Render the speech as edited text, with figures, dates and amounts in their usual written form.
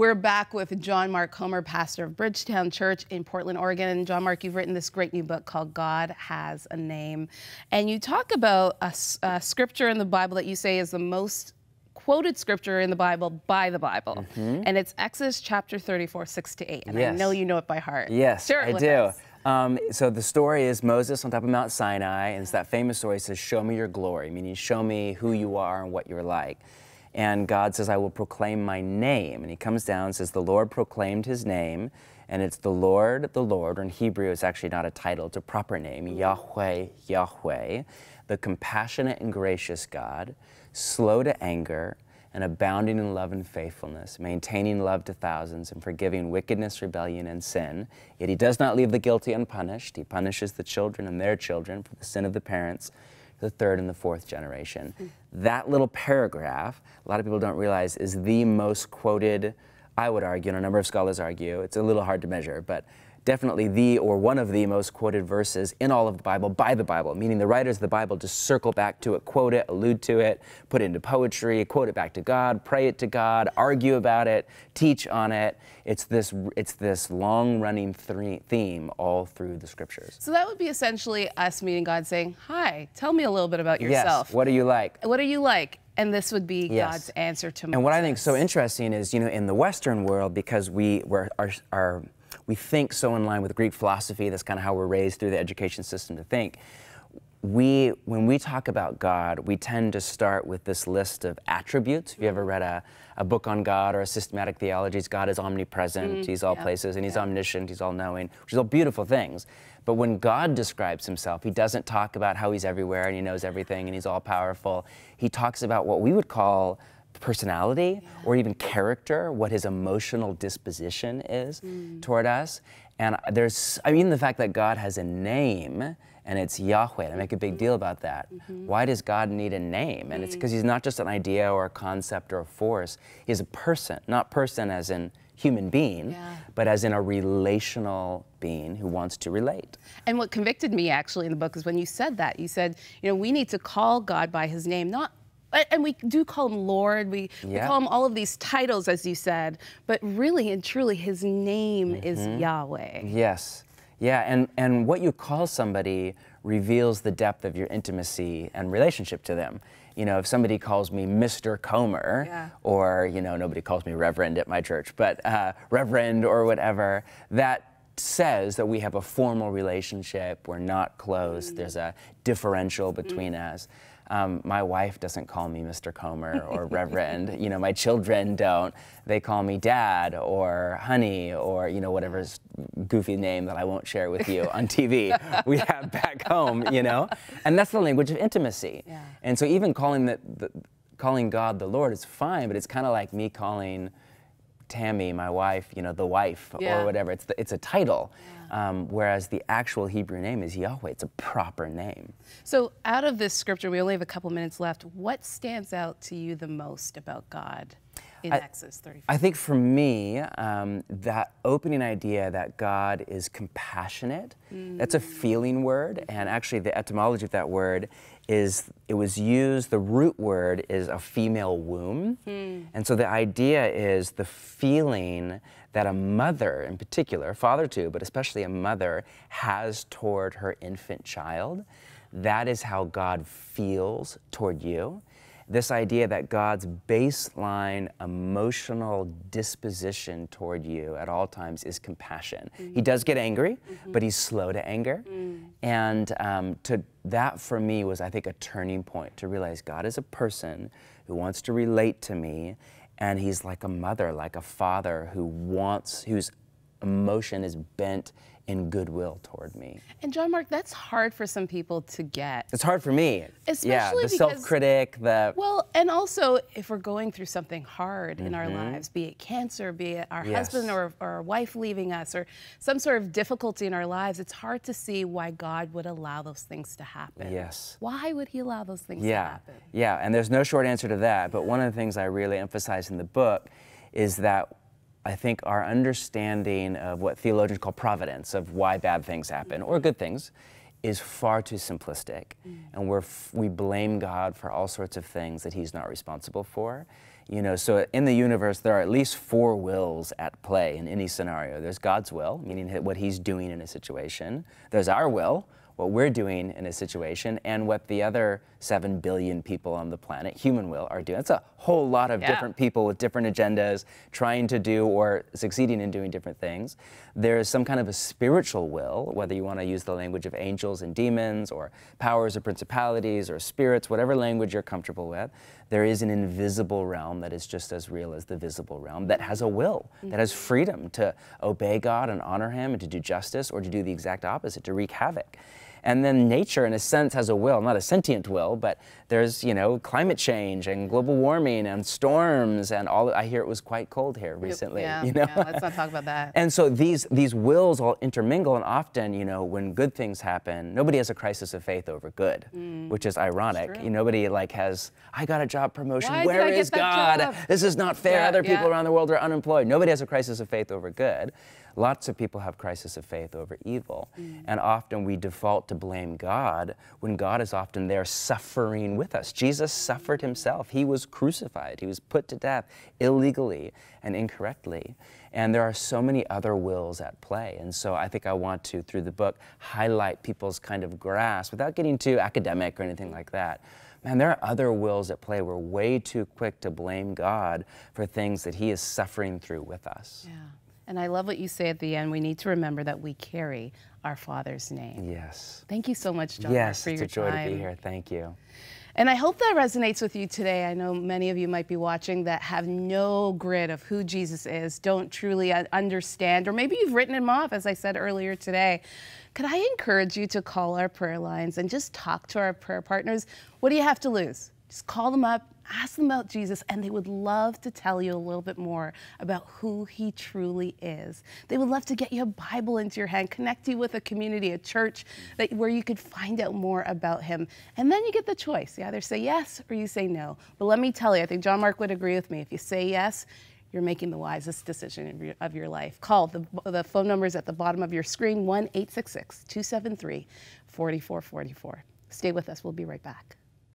We're back with John Mark Comer, pastor of Bridgetown Church in Portland, Oregon. And John Mark, you've written this great new book called God Has a Name. And you talk about a scripture in the Bible that you say is the most quoted scripture in the Bible by the Bible. Mm-hmm. And it's Exodus chapter 34, 6 to 8. And yes. I know you know it by heart. Yes, share it with us. So the story is Moses on top of Mount Sinai, and it's that famous story that says, show me your glory, meaning show me who you are and what you're like. And God says, I will proclaim my name. And he comes down and says, the Lord proclaimed his name, and it's the Lord, or in Hebrew it's actually not a title, it's a proper name, Yahweh, Yahweh, the compassionate and gracious God, slow to anger, and abounding in love and faithfulness, maintaining love to thousands, and forgiving wickedness, rebellion, and sin. Yet he does not leave the guilty unpunished. He punishes the children and their children for the sin of the parents, the third and the fourth generation. That little paragraph, a lot of people don't realize, is the most quoted, I would argue, and a number of scholars argue, it's a little hard to measure, but definitely the, or one of the most quoted verses in all of the Bible by the Bible, meaning the writers of the Bible just circle back to it, quote it, allude to it, put it into poetry, quote it back to God, pray it to God, argue about it, teach on it. It's this long-running theme all through the scriptures. So that would be essentially us meeting God saying, hi, tell me a little bit about yourself. Yes, what are you like? What are you like? And this would be yes. God's answer to Moses. And what I think is so interesting is, you know, in the Western world, because we think so in line with Greek philosophy, that's kind of how we're raised through the education system to think. When we talk about God, we tend to start with this list of attributes. If you ever read a book on God or a systematic theology, God is omnipresent, he's all places, and he's omniscient, he's all-knowing, which is all beautiful things. But when God describes himself, he doesn't talk about how he's everywhere and he knows everything and he's all-powerful. He talks about what we would call personality or even character, what his emotional disposition is toward us. And I mean, the fact that God has a name, and it's Yahweh, and I make a big deal about that. Why does God need a name? And it's because he's not just an idea or a concept or a force. He's a person, not person as in human being, but as in a relational being who wants to relate. And what convicted me actually in the book is when you said that. You said, you know, we need to call God by his name, not. And we do call him Lord, we call him all of these titles, as you said, but really and truly his name is Yahweh. Yes, and what you call somebody reveals the depth of your intimacy and relationship to them. You know, if somebody calls me Mr. Comer, or, you know, nobody calls me Reverend at my church, but Reverend or whatever, that says that we have a formal relationship, we're not close, there's a differential between us. My wife doesn't call me Mr. Comer or Reverend. You know, my children don't. They call me Dad or Honey or, you know, whatever goofy name that I won't share with you on TV we have back home, you know? And that's the language of intimacy. And so even calling, calling God the Lord is fine, but it's kind of like me calling Tammy, my wife, you know, the wife or whatever. It's a title, whereas the actual Hebrew name is Yahweh. It's a proper name. So out of this scripture, we only have a couple minutes left. What stands out to you the most about God in Exodus 34? I think for me, that opening idea that God is compassionate, that's a feeling word, and actually the etymology of that word is it was used, the root word is a female womb. And so the idea is the feeling that a mother in particular, father too, but especially a mother has toward her infant child. That is how God feels toward you. This idea that God's baseline emotional disposition toward you at all times is compassion. He does get angry, but he's slow to anger. And that for me was, I think, a turning point to realize God is a person who wants to relate to me, and he's like a mother, like a father who wants, whose emotion is bent in goodwill toward me. And John Mark, that's hard for some people to get. It's hard for me. Especially because, self-critic, well, and also if we're going through something hard in our lives, be it cancer, be it our husband or our wife leaving us, or some sort of difficulty in our lives, it's hard to see why God would allow those things to happen. Why would he allow those things to happen? And there's no short answer to that, but one of the things I really emphasize in the book is that I think our understanding of what theologians call providence, of why bad things happen, or good things, is far too simplistic. And we blame God for all sorts of things that he's not responsible for. You know, so in the universe, there are at least four wills at play in any scenario. There's God's will, meaning what he's doing in a situation. There's our will, what we're doing in a situation, and what the other 7 billion people on the planet, human will, are doing. That's a whole lot of different people with different agendas trying to do or succeeding in doing different things. There's some kind of a spiritual will, whether you want to use the language of angels and demons or powers or principalities or spirits, whatever language you're comfortable with. There is an invisible realm that is just as real as the visible realm that has a will, that has freedom to obey God and honor him and to do justice or to do the exact opposite, to wreak havoc. And then nature, in a sense, has a will, not a sentient will, but there's, you know, climate change and global warming and storms and all. I hear it was quite cold here recently. Yeah, you know? Yeah, let's not talk about that. And so these wills all intermingle, and often, you know, when good things happen, nobody has a crisis of faith over good, which is ironic. You know, nobody like has, I got a job promotion, where is God? This is not fair, other people around the world are unemployed. Nobody has a crisis of faith over good. Lots of people have crisis of faith over evil, and often we default to blame God when God is often there suffering with us. Jesus suffered himself. He was crucified. He was put to death illegally and incorrectly. And there are so many other wills at play. And so I think I want to, through the book, highlight people's kind of grasp without getting too academic or anything like that. Man, there are other wills at play. We're way too quick to blame God for things that he is suffering through with us. Yeah. And I love what you say at the end. We need to remember that we carry our Father's name. Yes. Thank you so much, John, for your time. Yes, it's a joy to be here. Thank you. And I hope that resonates with you today. I know many of you might be watching that have no grid of who Jesus is, don't truly understand, or maybe you've written him off, as I said earlier today. Could I encourage you to call our prayer lines and just talk to our prayer partners? What do you have to lose? Just call them up, ask them about Jesus, and they would love to tell you a little bit more about who he truly is. They would love to get you a Bible into your hand, connect you with a community, a church, where you could find out more about him. And then you get the choice. You either say yes or you say no. But let me tell you, I think John Mark would agree with me. If you say yes, you're making the wisest decision of your life. Call the phone numbers at the bottom of your screen, 1-866-273-4444. Stay with us. We'll be right back.